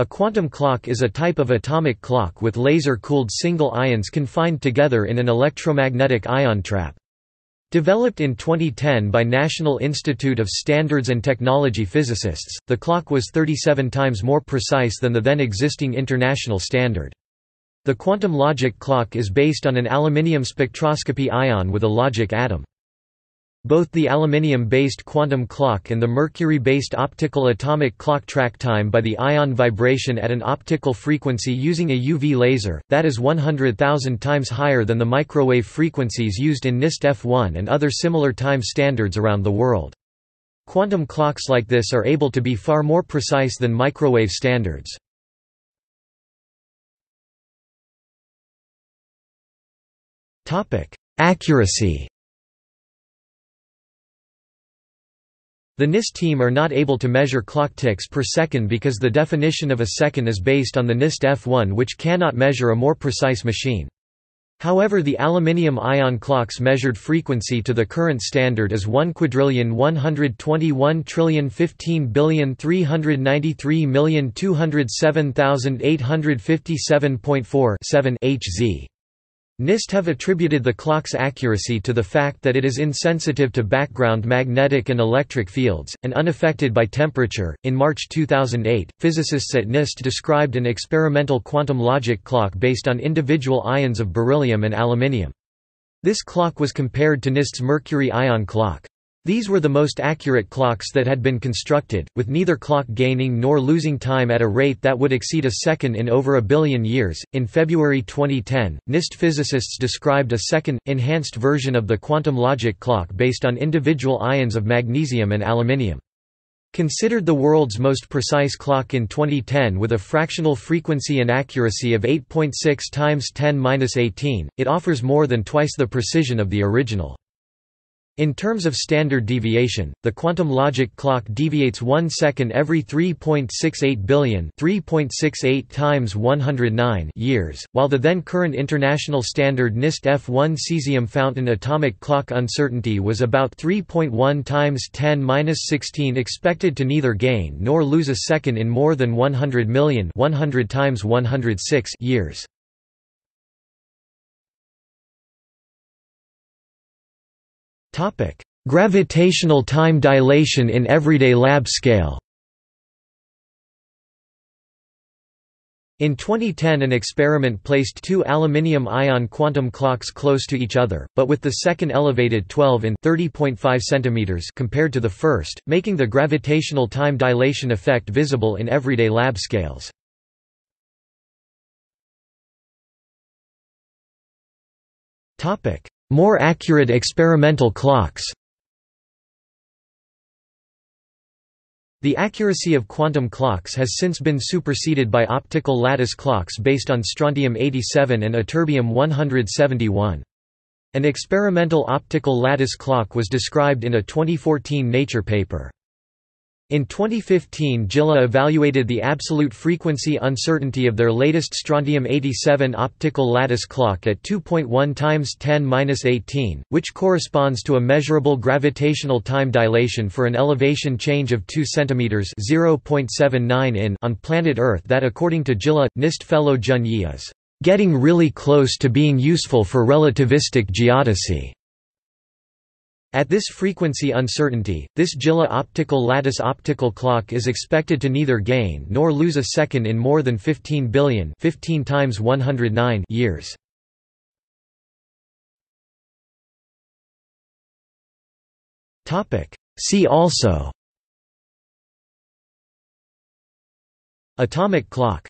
A quantum clock is a type of atomic clock with laser-cooled single ions confined together in an electromagnetic ion trap. Developed in 2010 by National Institute of Standards and Technology physicists, the clock was 37 times more precise than the then existing international standard. The quantum logic clock is based on an aluminium spectroscopy ion with a logic atom. Both the aluminium-based quantum clock and the mercury-based optical atomic clock track time by the ion vibration at an optical frequency using a UV laser, that is 100,000 times higher than the microwave frequencies used in NIST F1 and other similar time standards around the world. Quantum clocks like this are able to be far more precise than microwave standards. Accuracy. The NIST team are not able to measure clock ticks per second because the definition of a second is based on the NIST F1, which cannot measure a more precise machine. However, the aluminium ion clock's measured frequency to the current standard is 1,121,015,393,207,857.47 Hz. NIST have attributed the clock's accuracy to the fact that it is insensitive to background magnetic and electric fields, and unaffected by temperature. In March 2008, physicists at NIST described an experimental quantum logic clock based on individual ions of beryllium and aluminium. This clock was compared to NIST's mercury ion clock. These were the most accurate clocks that had been constructed, with neither clock gaining nor losing time at a rate that would exceed a second in over a billion years. In February 2010, NIST physicists described a second, enhanced version of the quantum logic clock based on individual ions of magnesium and aluminium. Considered the world's most precise clock in 2010 with a fractional frequency and accuracy of 8.6 × 10⁻¹⁸, it offers more than twice the precision of the original. In terms of standard deviation, the quantum logic clock deviates 1 second every 3.68 billion (3.68 times 109) years, while the then current international standard NIST F1 cesium fountain atomic clock uncertainty was about 3.1 × 10⁻¹⁸, expected to neither gain nor lose a second in more than 100 million (100 times 106) years. Gravitational time dilation in everyday lab scale. In 2010, an experiment placed two aluminium ion quantum clocks close to each other, but with the second elevated 12 in 30.5 cm compared to the first, making the gravitational time dilation effect visible in everyday lab scales. More accurate experimental clocks. The accuracy of quantum clocks has since been superseded by optical lattice clocks based on Strontium-87 and Ytterbium-171. An experimental optical lattice clock was described in a 2014 Nature paper. In 2015, JILA evaluated the absolute frequency uncertainty of their latest Strontium-87 optical lattice clock at 2.1 × 10⁻¹⁸, which corresponds to a measurable gravitational time dilation for an elevation change of 2 cm (0.79 in) on planet Earth that, according to JILA, NIST fellow Jun-Yi is "getting really close to being useful for relativistic geodesy." At this frequency uncertainty, this JILA optical lattice optical clock is expected to neither gain nor lose a second in more than 15 billion (15 times 109) years. Topic: See also. Atomic clock.